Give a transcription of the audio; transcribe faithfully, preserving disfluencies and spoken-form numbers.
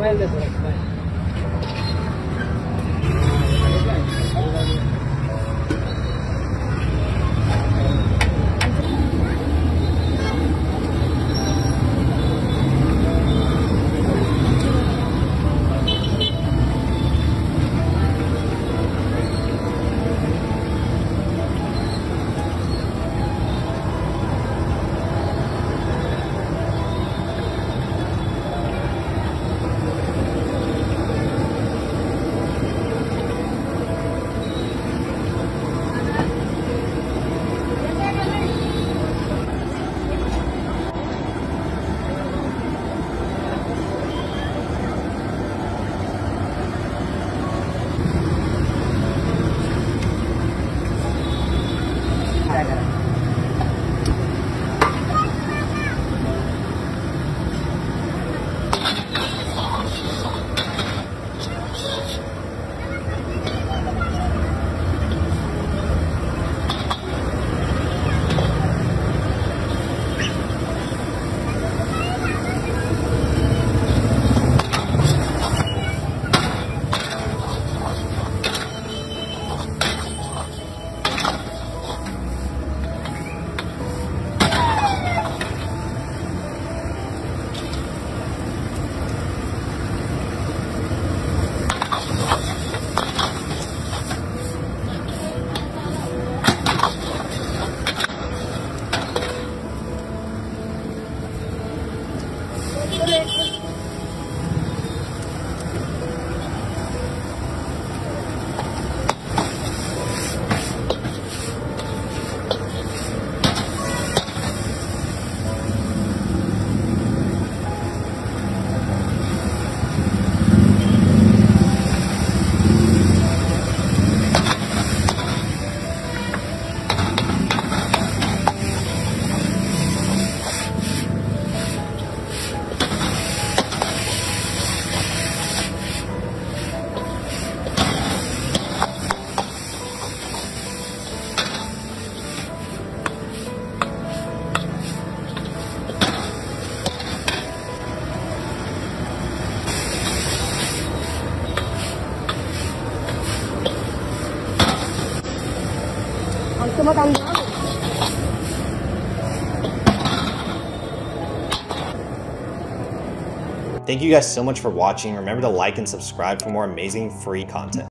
Smile, that's right, smile. Cuma kan Thank you guys so much for watching. Remember to like and subscribe for more amazing free content.